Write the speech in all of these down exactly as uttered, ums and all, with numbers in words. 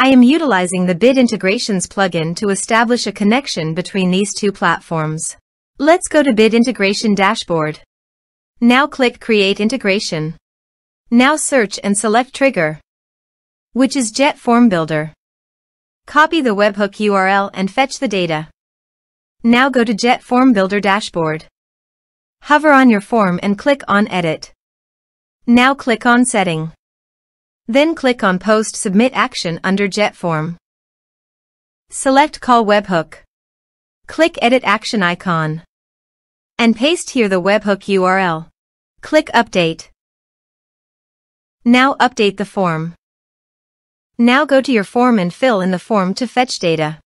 I am utilizing the Bit Integrations plugin to establish a connection between these two platforms. Let's go to Bit Integration Dashboard. Now click Create Integration. Now search and select Trigger, which is JetFormBuilder. Copy the webhook U R L and fetch the data. Now go to JetFormBuilder Dashboard. Hover on your form and click on Edit. Now click on Setting. Then click on Post Submit Action under JetForm. Select Call Webhook. Click Edit Action icon. And paste here the webhook U R L. Click Update. Now update the form. Now go to your form and fill in the form to fetch data.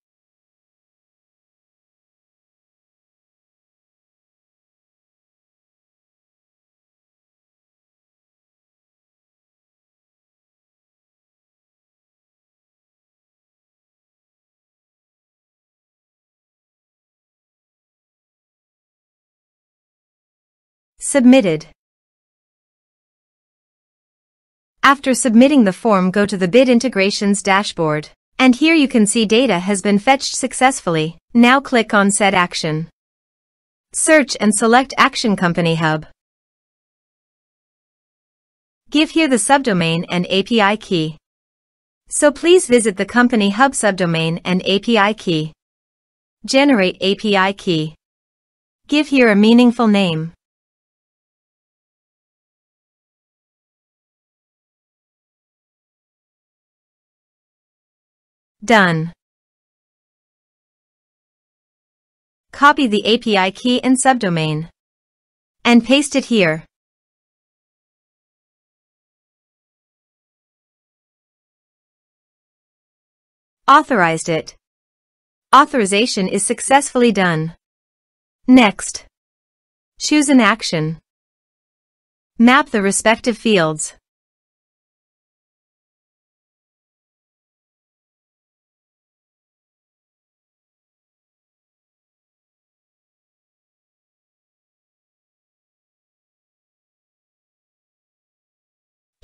Submitted. After submitting the form, go to the Bit Integrations dashboard. And here you can see data has been fetched successfully. Now click on Set Action. Search and select Action CompanyHub. Give here the subdomain and A P I key. So please visit the CompanyHub subdomain and A P I key. Generate A P I key. Give here a meaningful name. Done. Copy the A P I key and subdomain and paste it here. Authorized it. Authorization is successfully done. Next, choose an action. Map the respective fields.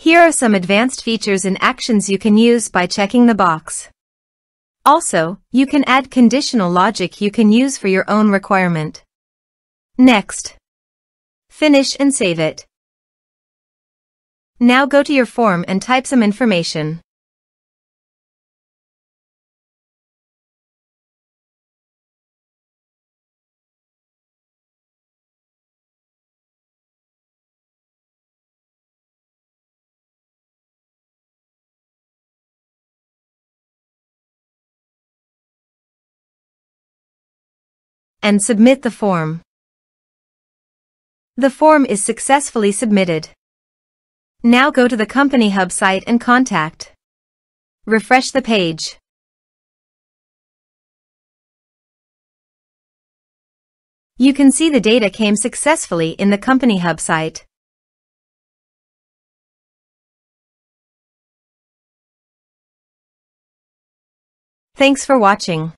Here are some advanced features and actions you can use by checking the box. Also, you can add conditional logic you can use for your own requirement. Next, finish and save it. Now go to your form and type some information. And submit the form. The form is successfully submitted. Now go to the CompanyHub site and contact. Refresh the page. You can see the data came successfully in the CompanyHub site. Thanks for watching.